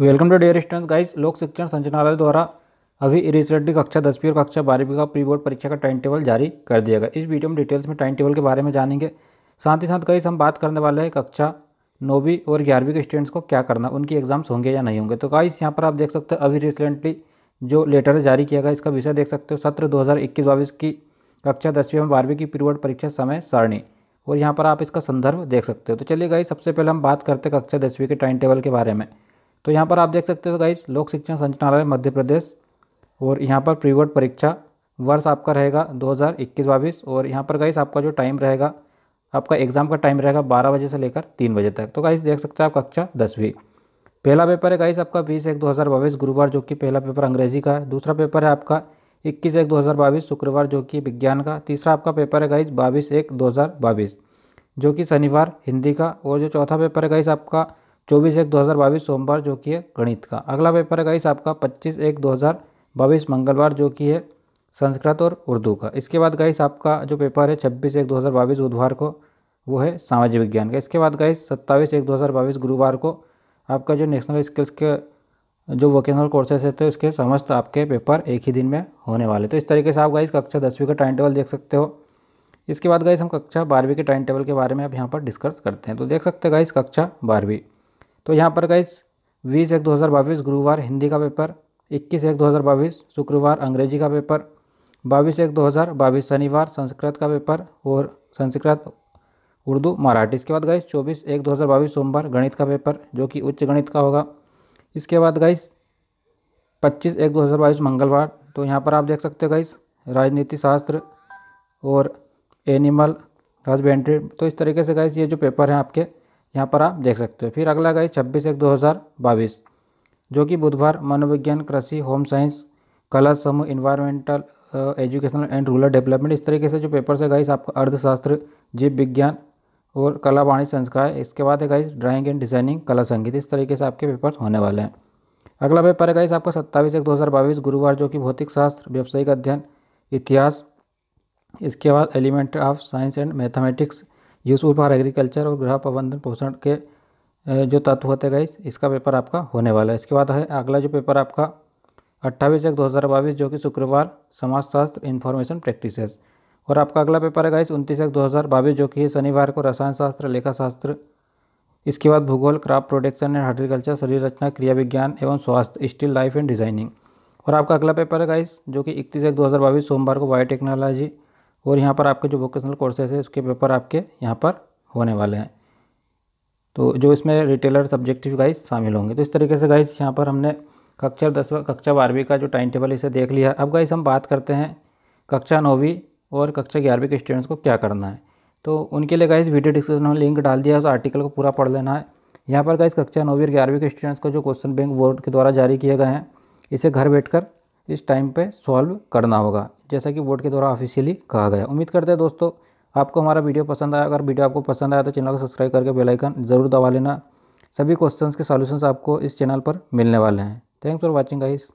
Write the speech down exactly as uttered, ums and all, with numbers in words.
Welcome to dear students guys, लोक शिक्षण संचालनालय द्वारा अभी रिसेंटली कक्षा दसवीं और कक्षा बारहवीं का प्री बोर्ड परीक्षा का टाइम टेबल जारी कर दिया गया। इस वीडियो में डिटेल्स में टाइम टेबल के बारे में जानेंगे। साथ ही साथ गाइस हम बात करने वाले हैं कक्षा नौवीं और ग्यारहवीं के स्टूडेंट्स को क्या करना, उनकी एग्जाम्स होंगे या नहीं होंगे। तो गाइस यहाँ पर आप देख सकते हो अभी रिसेंटली जो लेटर जारी किया गया, इसका विषय देख सकते हो सत्र दो हज़ार इक्कीस बाईस की कक्षा दसवीं और बारहवीं की प्री बोर्ड परीक्षा समय सारणी, और यहाँ पर आप इसका संदर्भ देख सकते हो। तो चलिए गाइस सबसे पहले हम बात करते हैं कक्षा दसवीं के टाइम टेबल के बारे में। तो यहाँ पर आप देख सकते हो गाइस लोक शिक्षण संचालनालय मध्य प्रदेश, और यहाँ पर प्री बोर्ड परीक्षा वर्ष आपका रहेगा दो हज़ार इक्कीस बाईस, और यहाँ पर गाइस आपका जो टाइम रहेगा, आपका एग्ज़ाम का टाइम रहेगा बारह बजे से लेकर तीन बजे तक। तो गाइस देख सकते हैं आप कक्षा दसवीं पहला पेपर है गाइस आपका बीस एक दो हज़ार बाईस गुरुवार, जो कि पहला पेपर अंग्रेजी का है। दूसरा पेपर है आपका इक्कीस एक दो हज़ार बाईस शुक्रवार, जो कि विज्ञान का। तीसरा आपका पेपर है गाइस बाईस एक दो हज़ार बाईस जो कि शनिवार हिंदी का, और जो चौथा पेपर है गाइस आपका चौबीस एक दो हज़ार बाईस सोमवार, जो कि है गणित का। अगला पेपर है गाइस आपका पच्चीस एक दो हज़ार बाईस मंगलवार, जो कि है संस्कृत और उर्दू का। इसके बाद गाइस आपका जो पेपर है छब्बीस एक दो हज़ार बाईस बुधवार को, वो है सामाजिक विज्ञान का। इसके बाद गाइस सत्ताईस एक दो हज़ार बाईस गुरुवार को आपका जो नेशनल स्किल्स के जो वोकेशनल कोर्सेज है, तो इसके समस्त आपके पेपर एक ही दिन में होने वाले। तो इस तरीके से आप गाइस कक्षा दसवीं का टाइम टेबल देख सकते हो। इसके बाद गाइस हम कक्षा बारहवीं के टाइम टेबल के बारे में अब यहाँ पर डिस्कस करते हैं। तो देख सकते हैं गाइस कक्षा बारहवीं, तो यहाँ पर गाइस बीस एक दो हज़ार बाईस गुरुवार हिंदी का पेपर, इक्कीस एक दो हज़ार बाईस शुक्रवार अंग्रेजी का पेपर, बाईस एक दो हज़ार बाईस शनिवार संस्कृत का पेपर और संस्कृत उर्दू मराठी। इसके बाद गाइस चौबीस एक दो हज़ार बाईस सोमवार गणित का पेपर, जो कि उच्च गणित का होगा। इसके बाद गाइस पच्चीस एक दो हज़ार बाईस मंगलवार, तो यहाँ पर आप देख सकते हो गाइस राजनीति शास्त्र और एनिमल हस्बेंड्री। तो इस तरीके से गाइस ये जो पेपर हैं आपके यहाँ पर आप देख सकते हो। फिर अगला गाइस छब्बीस एक दो हज़ार बाईस जो कि बुधवार मनोविज्ञान कृषि होम साइंस कला समूह environmental educational and rural development. इस तरीके से जो पेपर है गाइस आपका अर्थशास्त्र जीव विज्ञान और कला वाणी संस्कार। इसके बाद है गाइस ड्राइंग एंड डिज़ाइनिंग कला संगीत। इस तरीके से आपके पेपर होने वाले हैं। अगला पेपर है गाइस आपका सत्ताईस एक दो हज़ार बाईस गुरुवार, जो कि भौतिक शास्त्र व्यावसायिक अध्ययन इतिहास। इसके बाद element of science and mathematics useful for agriculture और गृह प्रबंधन पोषण के जो तत्व होते हैं गाइस, इसका पेपर आपका होने वाला है। इसके बाद है अगला जो पेपर आपका अट्ठाईस एक दो हज़ार बाईस जो कि शुक्रवार समाजशास्त्र इन्फॉर्मेशन प्रैक्टिसेस। और आपका अगला पेपर है गाइस उनतीस एक दो हज़ार बाईस जो कि शनिवार को रसायन शास्त्र लेखा शास्त्र। इसके बाद भूगोल क्रॉप प्रोडक्शन एंड हॉर्टिकल्चर शरीर रचना क्रिया विज्ञान एवं स्वास्थ्य स्टिल लाइफ एंड डिजाइनिंग। और आपका अगला पेपर है गाइस जो कि इकतीस एक दो हज़ार बाईस सोमवार को बायोटेक्नोलॉजी। और यहाँ पर आपके जो वोकेशनल कोर्सेज है उसके पेपर आपके यहाँ पर होने वाले हैं, तो जो इसमें रिटेलर सब्जेक्टिव गाइस शामिल होंगे। तो इस तरीके से गाइस यहाँ पर हमने कक्षा दसवीं कक्षा बारहवीं का जो टाइम टेबल इसे देख लिया। अब गाइस हम बात करते हैं कक्षा नौवीं और कक्षा ग्यारहवीं के स्टूडेंट्स को क्या करना है। तो उनके लिए गाइस वीडियो डिस्क्रिप्शन में लिंक डाल दिया है, उस आर्टिकल को पूरा पढ़ लेना है। यहाँ पर गाइस कक्षा नौवीं और ग्यारहवीं के स्टूडेंट्स को जो क्वेश्चन बैंक बोर्ड के द्वारा जारी किए गए हैं, इसे घर बैठकर इस टाइम पे सॉल्व करना होगा, जैसा कि बोर्ड के द्वारा ऑफिशियली कहा गया। उम्मीद करते हैं दोस्तों आपको हमारा वीडियो पसंद आया। अगर वीडियो आपको पसंद आया तो चैनल को सब्सक्राइब करके बेल आइकन ज़रूर दबा लेना। सभी क्वेश्चंस के सॉल्यूशंस आपको इस चैनल पर मिलने वाले हैं। Thanks for watching guys.